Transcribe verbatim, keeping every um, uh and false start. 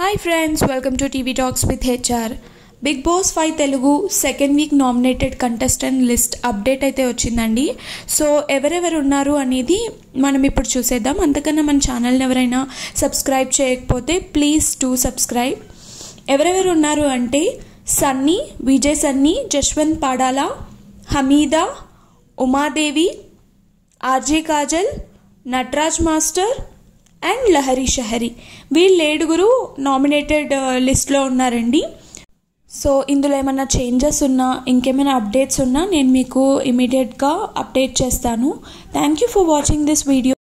Hi friends, welcome to T V Talks with H R. Bigg Boss five Telugu second week nominated contestant list update అయితే వచ్చిందండి. So ఎవరెవరు ఉన్నారు అనేది మనం ఇప్పుడు చూసేద్దాం. అంతకన్నా మన ఛానల్ని ఎవరైనా సబ్స్క్రైబ్ చేయకపోతే ప్లీజ్ టు సబ్స్క్రైబ్. ఎవరెవరు ఉన్నారు అంటే Sunny, Vijay Sunny, Jaswanth Padala, Hameeda, Umadevi, RJ Kajal, Nataraj master and Lahari Shahari. వీళ్ళు ఏడుగురు నామినేటెడ్ లిస్ట్లో ఉన్నారండి. సో ఇందులో ఏమైనా చేంజెస్ ఉన్నా ఇంకేమైనా అప్డేట్స్ ఉన్నా నేను మీకు ఇమీడియట్గా అప్డేట్ చేస్తాను. Thank you for watching this video.